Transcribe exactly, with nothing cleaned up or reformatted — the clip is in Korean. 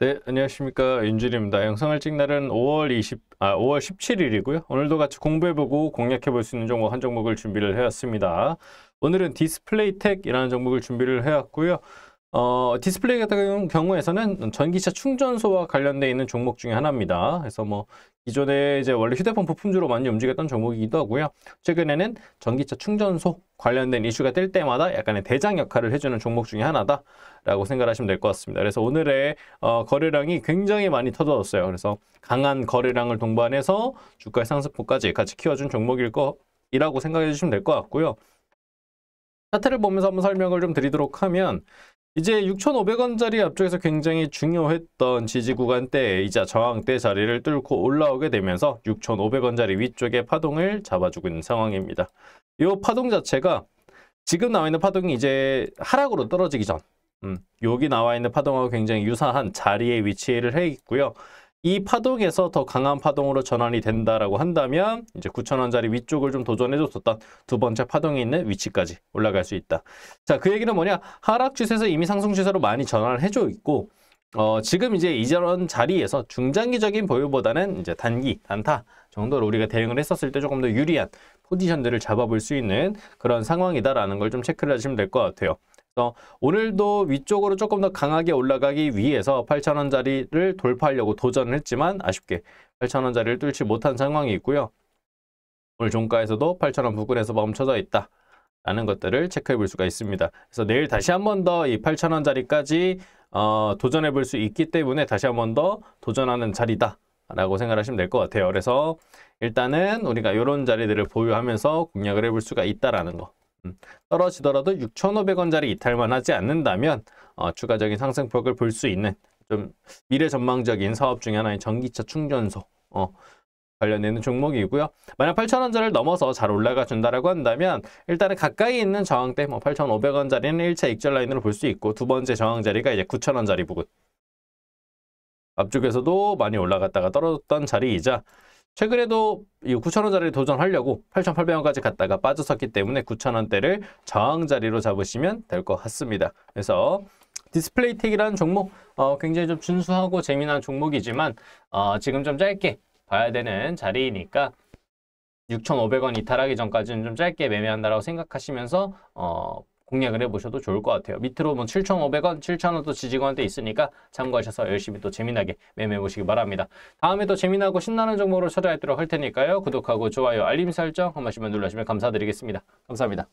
네, 안녕하십니까. 윤준입니다. 영상을 찍날은 오월 이십, 아, 오월 십칠일이고요. 오늘도 같이 공부해보고 공략해볼 수 있는 종목 한 종목을 준비를 해왔습니다. 오늘은 디스플레이텍이라는 종목을 준비를 해왔고요. 어, 디스플레이 같은 경우에서는 전기차 충전소와 관련되어 있는 종목 중에 하나입니다. 그래서 뭐 기존에 이제 원래 휴대폰 부품주로 많이 움직였던 종목이기도 하고요. 최근에는 전기차 충전소 관련된 이슈가 될 때마다 약간의 대장 역할을 해주는 종목 중에 하나다 라고 생각하시면 될 것 같습니다. 그래서 오늘의 어, 거래량이 굉장히 많이 터졌어요. 그래서 강한 거래량을 동반해서 주가의 상승폭까지 같이 키워준 종목일 거라고 생각해 주시면 될 것 같고요. 차트를 보면서 한번 설명을 좀 드리도록 하면, 이제 육천오백 원짜리 앞쪽에서 굉장히 중요했던 지지구간대에 이자 저항대 자리를 뚫고 올라오게 되면서 육천오백 원짜리 위쪽에 파동을 잡아주고 있는 상황입니다. 이 파동 자체가 지금 나와 있는 파동이 이제 하락으로 떨어지기 전, 음, 여기 나와 있는 파동하고 굉장히 유사한 자리에 위치를 해 있고요. 이 파동에서 더 강한 파동으로 전환이 된다라고 한다면 이제 구천 원짜리 위쪽을 좀 도전해줬었던 두 번째 파동이 있는 위치까지 올라갈 수 있다. 자, 그 얘기는 뭐냐? 하락 추세에서 이미 상승 추세로 많이 전환을 해줘 있고, 어, 지금 이제 이전 자리에서 중장기적인 보유보다는 이제 단기, 단타 정도로 우리가 대응을 했었을 때 조금 더 유리한 포지션들을 잡아볼 수 있는 그런 상황이다라는 걸 좀 체크를 하시면 될 것 같아요. 오늘도 위쪽으로 조금 더 강하게 올라가기 위해서 팔천 원짜리를 돌파하려고 도전을 했지만 아쉽게 팔천 원짜리를 뚫지 못한 상황이 있고요. 오늘 종가에서도 팔천 원 부근에서 멈춰져 있다 라는 것들을 체크해 볼 수가 있습니다. 그래서 내일 다시 한 번 더 이 팔천 원짜리까지 어, 도전해 볼 수 있기 때문에 다시 한 번 더 도전하는 자리다 라고 생각하시면 될 것 같아요. 그래서 일단은 우리가 이런 자리들을 보유하면서 공략을 해볼 수가 있다라는 거. 떨어지더라도 육천오백 원짜리 이탈만 하지 않는다면 어, 추가적인 상승폭을 볼 수 있는 좀 미래 전망적인 사업 중에 하나인 전기차 충전소 어, 관련되는 종목이고요. 만약 팔천 원짜리를 넘어서 잘 올라가 준다라고 한다면 일단은 가까이 있는 저항대 뭐 팔천오백 원짜리는 일 차 익절 라인으로 볼 수 있고, 두 번째 저항자리가 이제 구천 원짜리 부근, 앞쪽에서도 많이 올라갔다가 떨어졌던 자리이자 최근에도 이 구천 원짜리를 도전하려고 팔천팔백 원까지 갔다가 빠졌었기 때문에 구천 원대를 저항자리로 잡으시면 될 것 같습니다. 그래서 디스플레이텍이라는 종목, 어, 굉장히 좀 준수하고 재미난 종목이지만 어, 지금 좀 짧게 봐야 되는 자리이니까 육천오백 원 이탈하기 전까지는 좀 짧게 매매한다라고 생각하시면서 어, 공략을 해보셔도 좋을 것 같아요. 밑으로 뭐 칠천오백 원, 칠천 원 또 지지구간대 있으니까 참고하셔서 열심히 또 재미나게 매매해보시기 바랍니다. 다음에 또 재미나고 신나는 정보로 찾아뵙도록 할 테니까요. 구독하고 좋아요, 알림 설정 한 번씩만 눌러주시면 감사드리겠습니다. 감사합니다.